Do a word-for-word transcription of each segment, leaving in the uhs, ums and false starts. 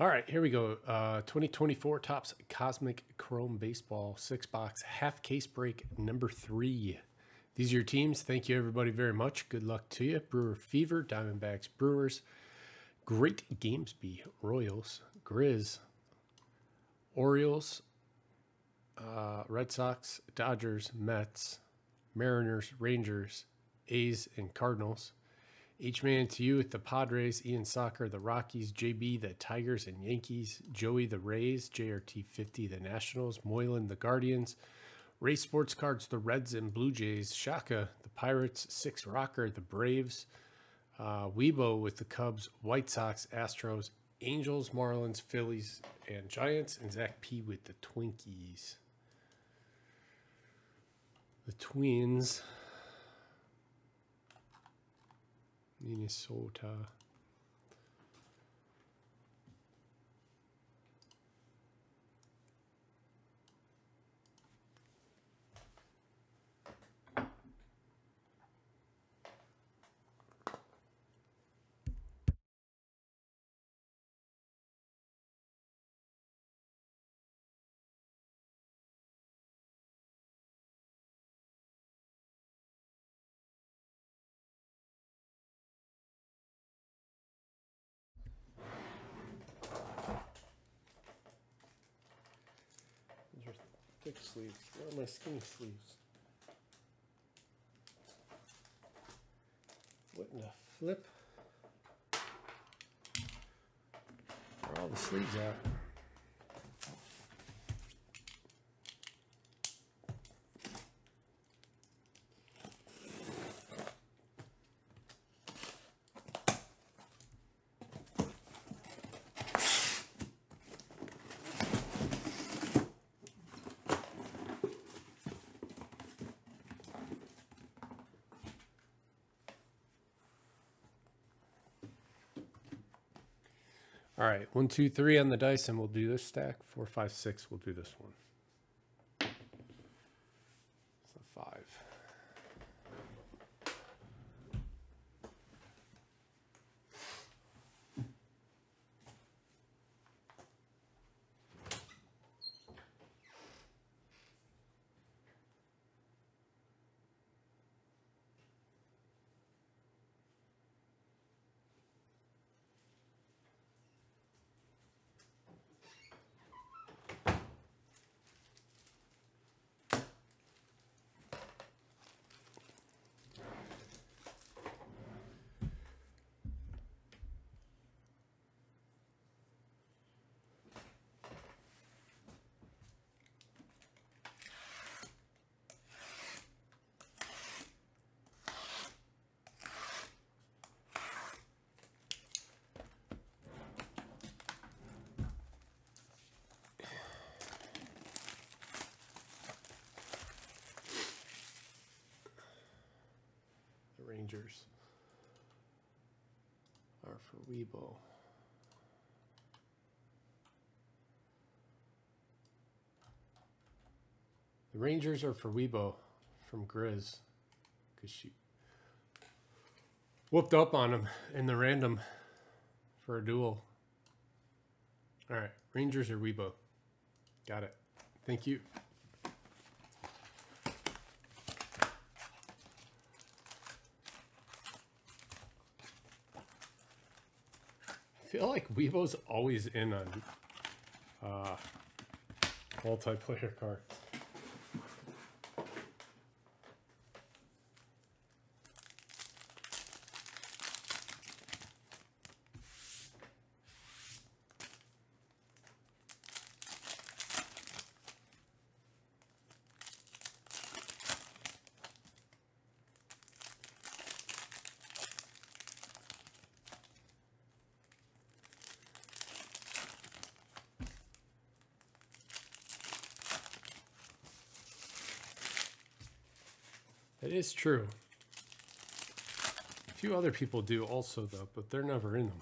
All right, here we go. Uh, twenty twenty-four Topps Cosmic Chrome Baseball six box half case break number three. These are your teams. Thank you everybody very much. Good luck to you. Brewer Fever, Diamondbacks, Brewers, Great Gamesby, Royals, Grizz, Orioles, uh, Red Sox, Dodgers, Mets, Mariners, Rangers, A's, and Cardinals. H-Man to you with the Padres, Ian Soccer, the Rockies, J B, the Tigers and Yankees, Joey, the Rays, J R T fifty, the Nationals, Moylan, the Guardians, Ray Sports Cards, the Reds and Blue Jays, Shaka, the Pirates, Six Rocker, the Braves, uh, Weibo with the Cubs, White Sox, Astros, Angels, Marlins, Phillies, and Giants, and Zach P with the Twinkies. The Twins... Minnesota. Thick sleeves. Where are my skinny sleeves? What in the flip? Where are all the sleeves at? All right, one, two, three on the dice, and we'll do this stack. Four, five, six, we'll do this one. It's a five. Rangers are for Weibo. The Rangers are for Weibo from Grizz because she whooped up on him in the random for a duel. All right, Rangers are Weibo. Got it. Thank you. I feel like Weibo's always in on uh, multiplayer cards. It is true. A few other people do also, though, but they're never in them.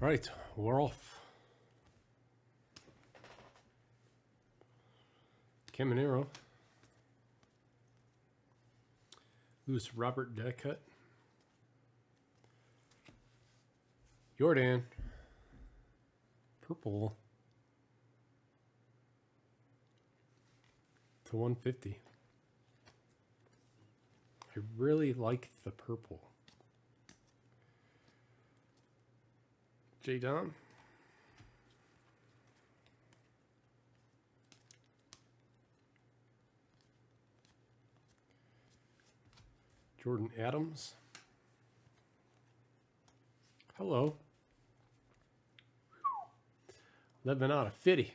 All right, we're off. Caminero. Luis Robert Dedecut. Jordan. Purple. To one fifty. I really like the purple. J Dom. Jordan Adams. Hello. eleven out of fifty.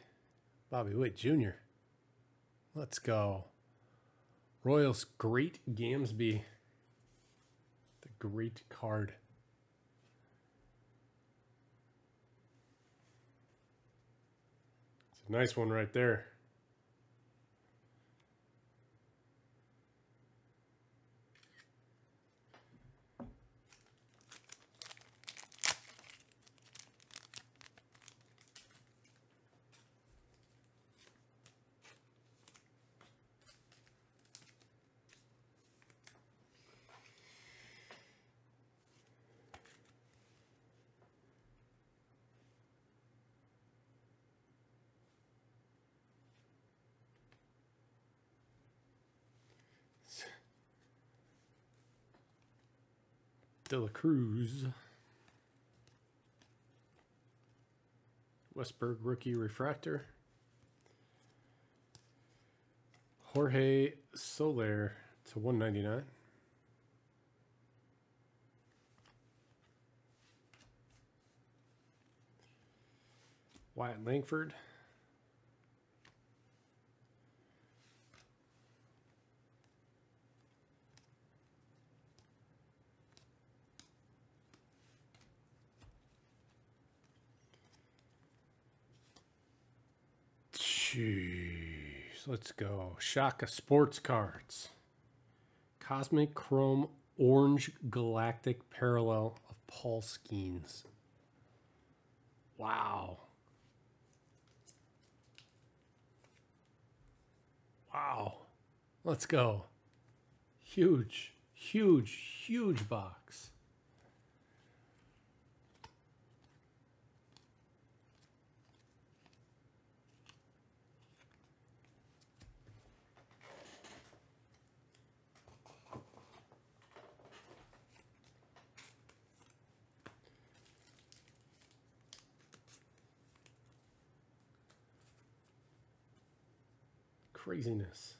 Bobby Witt Junior Let's go. Royals, Great Gamesby. The great card. It's a nice one right there. De La Cruz. Westberg rookie refractor. Jorge Soler to one ninety-nine. Wyatt Langford. Jeez, let's go. Shaka Sports Cards. Cosmic Chrome Orange Galactic Parallel of Paul Skeens. Wow. Wow. Let's go. Huge, huge, huge box. Craziness.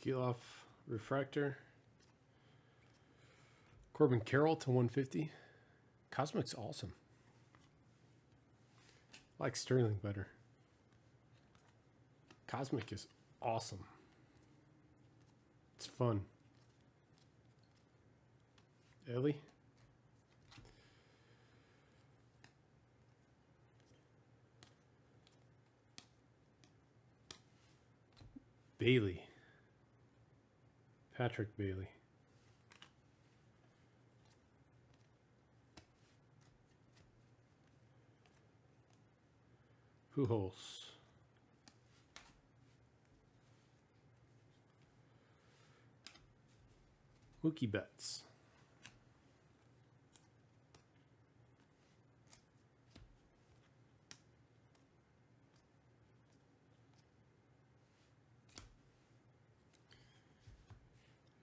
Kiloff refractor Corbin Carroll to one fifty. Cosmic's awesome. I like Sterling better. Cosmic is awesome. It's fun. Ellie. Bailey. Patrick Bailey. Pujols. Mookie Betts.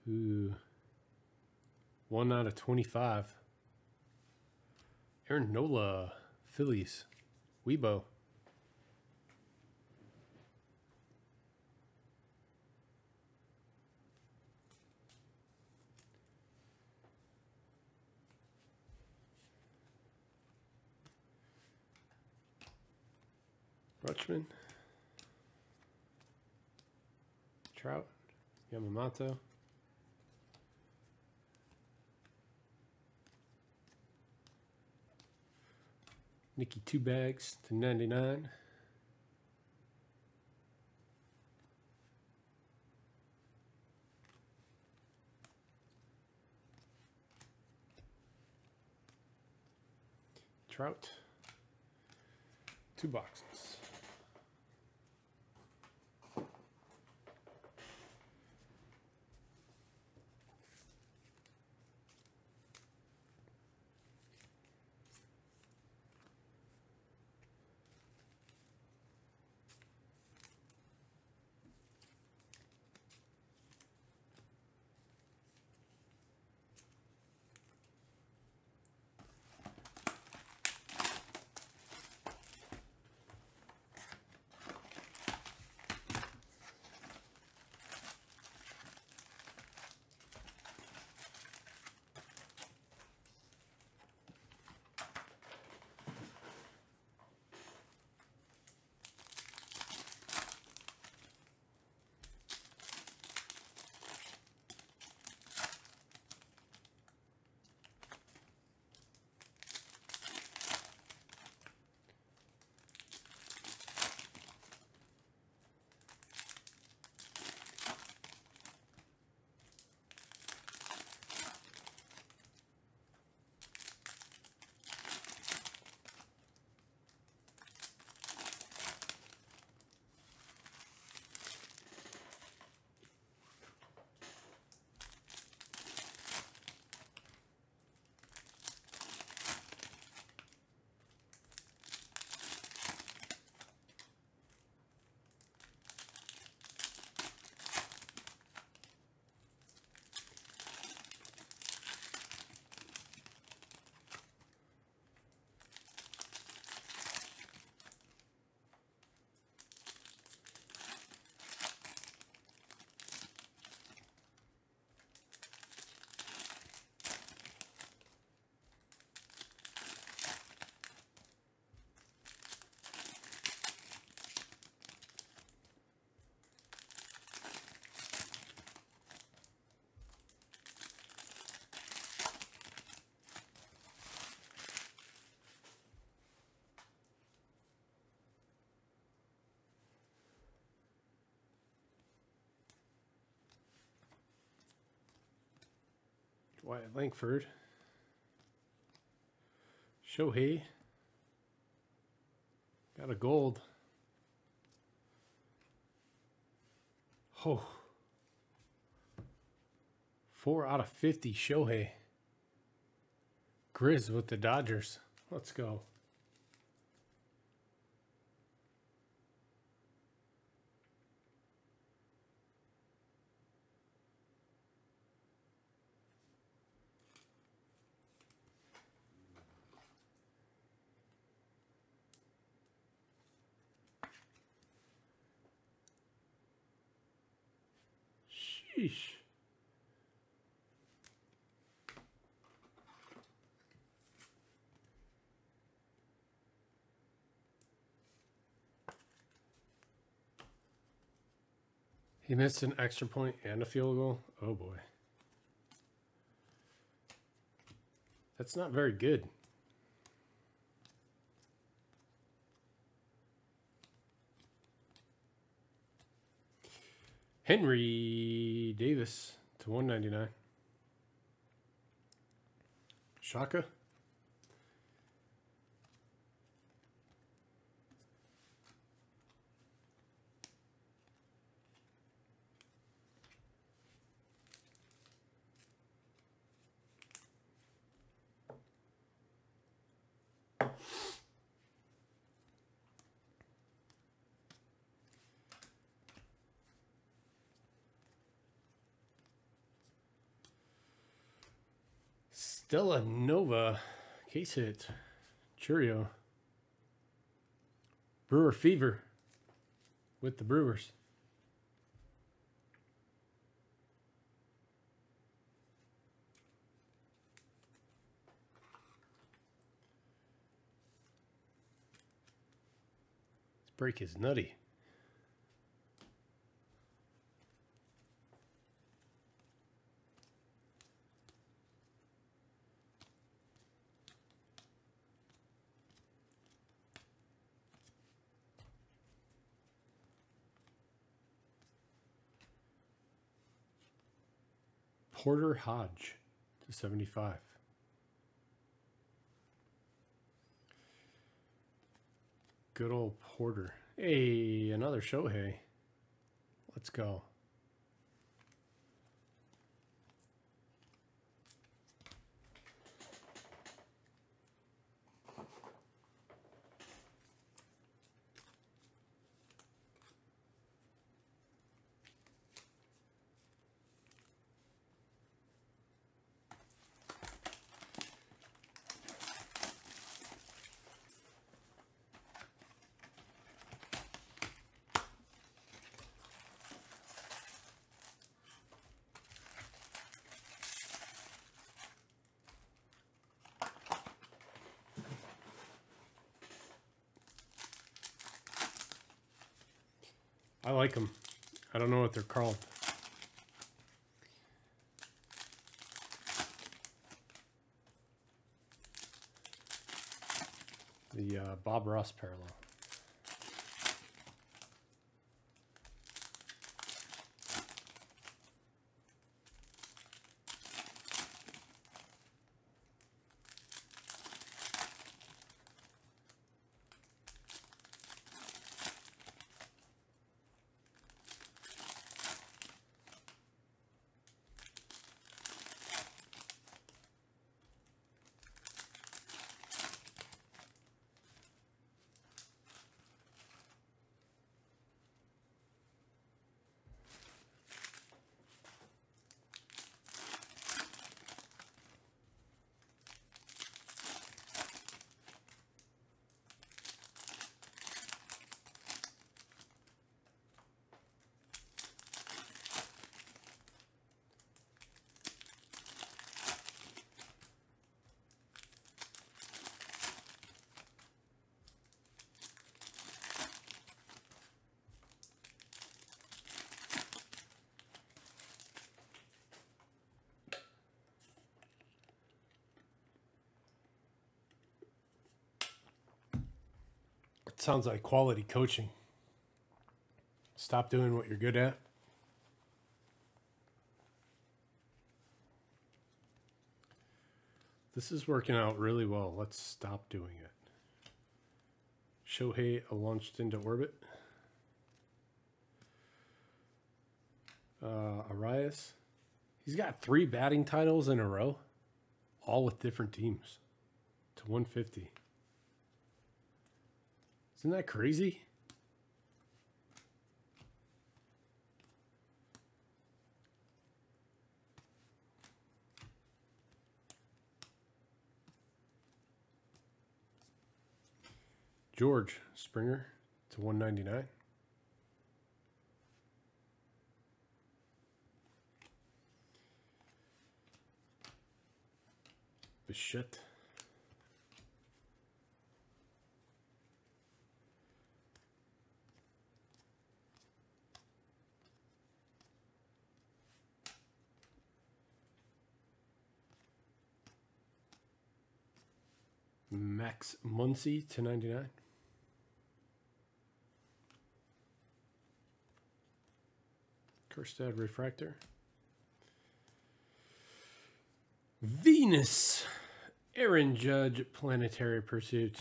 Ooh. One out of twenty-five. Aaron Nola, Phillies, Weibo. Rutschman. Trout. Yamamoto. Nikki two bags to ninety-nine. Trout. Two boxes. Wyatt Langford, Shohei, got a gold. Oh, four out of fifty, Shohei. Grizz with the Dodgers. Let's go. He missed an extra point and a field goal. Oh boy. That's not very good. Henry Davis to one ninety-nine. Shaka. Stella Nova, case hit, cheerio. Brewer Fever with the Brewers. This break is nutty. Porter Hodge to seventy-five. Good old Porter. Hey, another Shohei. Let's go. I like them. I don't know what they're called. The uh, Bob Ross parallel. Sounds like quality coaching. Stop doing what you're good at. This is working out really well. Let's stop doing it. Shohei launched into orbit. Uh, Arias. He's got three batting titles in a row, all with different teams. To one fifty. Isn't that crazy? George Springer to one ninety-nine. Bichette. Max Muncy to ninety-nine. Kerstad Refractor. Venus. Aaron Judge, Planetary Pursuit.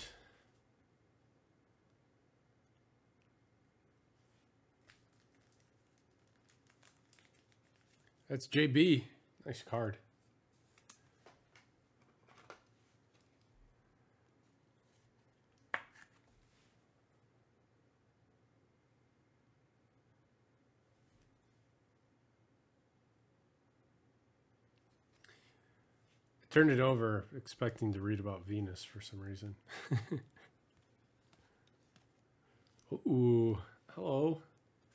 That's J B. Nice card. Turned it over expecting to read about Venus for some reason. Ooh, hello.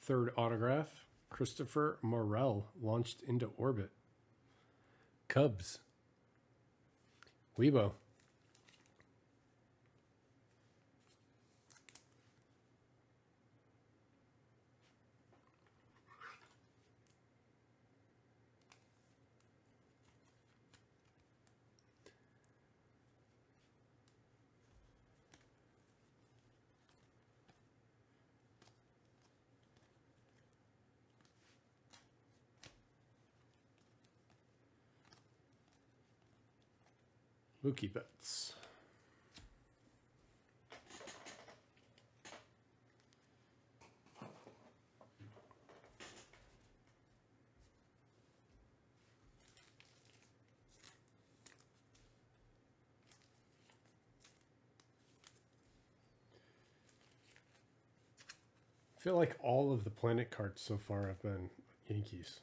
Third autograph. Christopher Morel launched into orbit. Cubs. Weibo. Mookie Betts. I feel like all of the planet cards so far have been Yankees.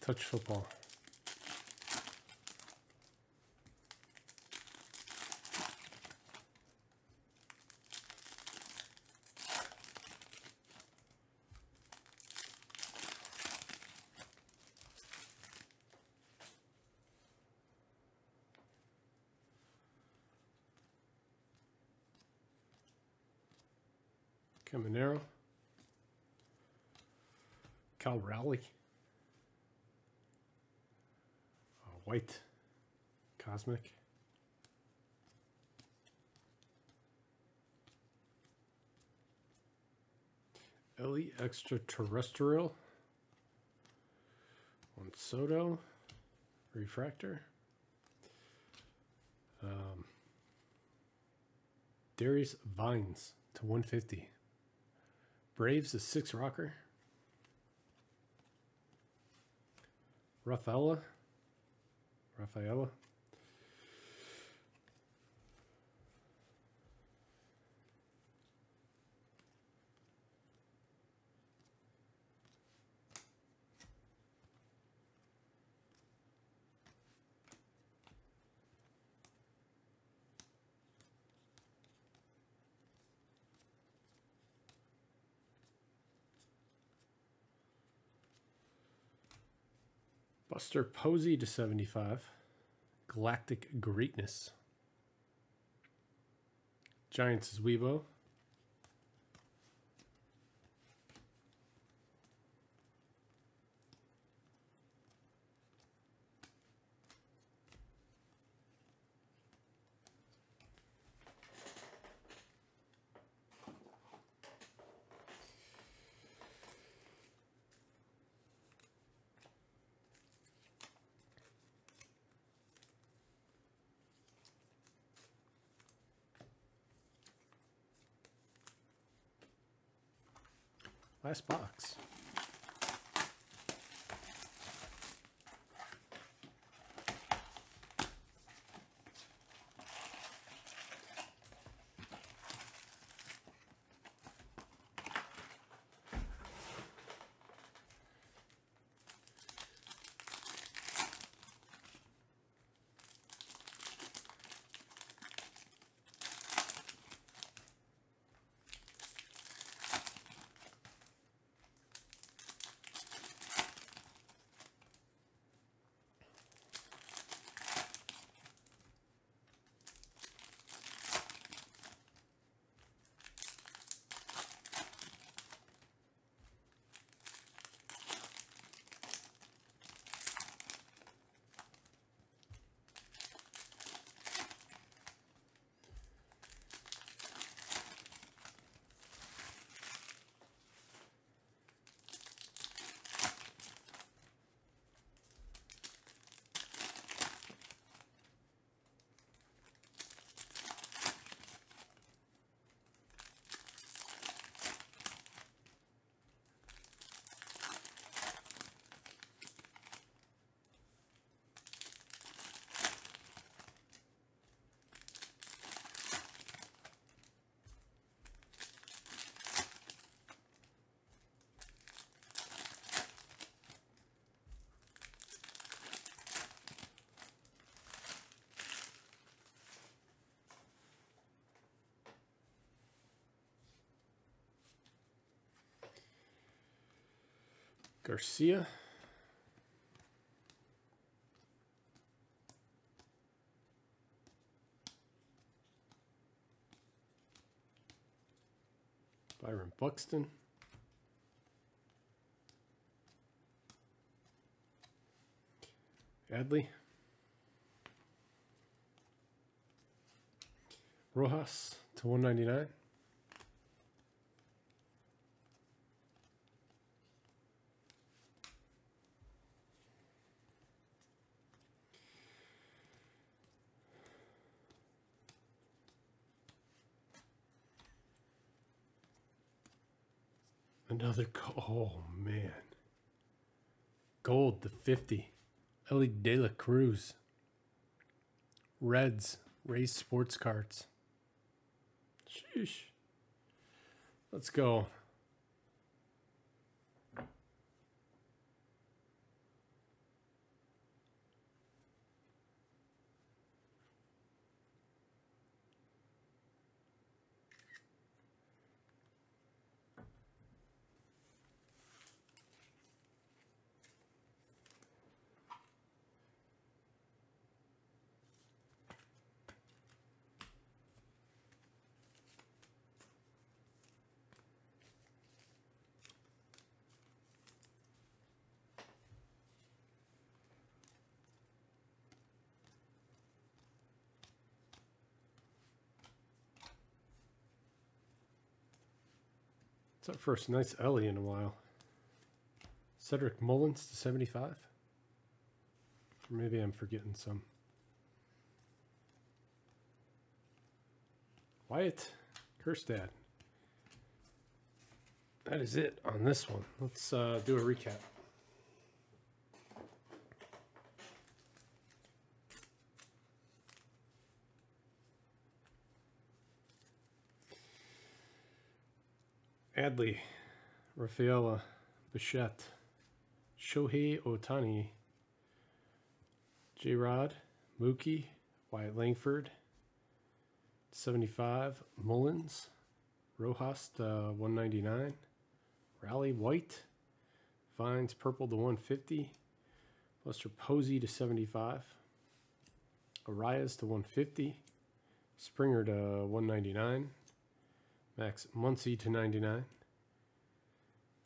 Touch football. Caminero. Cal Raleigh. White, Cosmic. Ellie Extraterrestrial. On Soto. Refractor. Um, Darius Vines to one fifty. Braves the Six Rocker. Rafaela. Rafaela. Buster Posey to seventy-five. Galactic Greatness. Giants is Weibo. Last box. Garcia. Byron Buxton. Adley. Rojas to one ninety-nine. Another, oh man, gold to fifty, Ellie De La Cruz, Reds, Ray Sports Cards. Sheesh. Let's go. Our first nice Ellie in a while. Cedric Mullins to seventy-five. Or maybe I'm forgetting some. Wyatt Kerstad. That is it on this one. Let's uh, do a recap. Adley, Rafaela, Bichette, Shohei Ohtani, J-Rod, Mookie, Wyatt Langford, seventy-five, Mullins, Rojas to one ninety-nine, Raleigh White, Vines Purple to one fifty, Buster Posey to seventy-five, Arias to one fifty, Springer to one ninety-nine, Max Muncy to ninety-nine,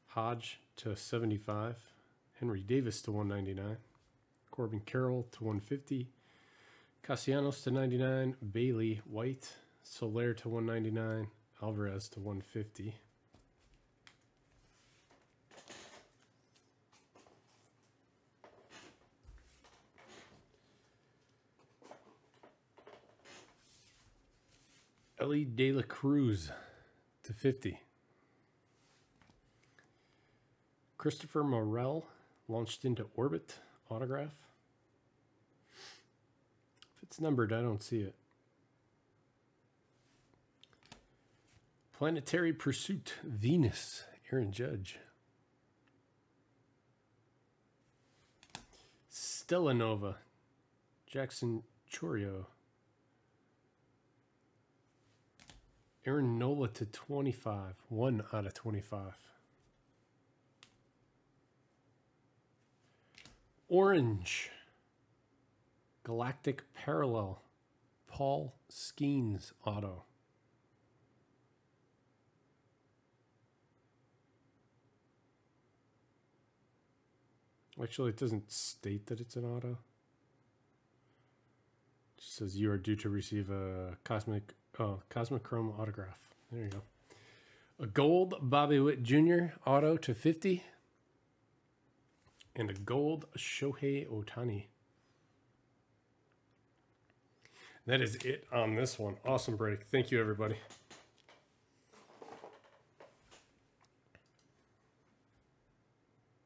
Hodge to seventy-five, Henry Davis to one ninety-nine, Corbin Carroll to one fifty, Castellanos to ninety-nine, Bailey, White, Soler to one ninety-nine, Alvarez to one fifty. Ellie De La Cruz to fifty. Christopher Morel, Launched into Orbit, autograph. If it's numbered, I don't see it. Planetary Pursuit, Venus, Aaron Judge. Stella Nova, Jackson Chorio. Aaron Nola to twenty-five, one out of twenty-five. Orange, Galactic Parallel, Paul Skeens auto. Actually, it doesn't state that it's an auto. It just says you are due to receive a Cosmic oh, Cosmic Chrome autograph. There you go. A gold Bobby Witt Junior auto to fifty. And a gold Shohei Ohtani. That is it on this one. Awesome break. Thank you, everybody.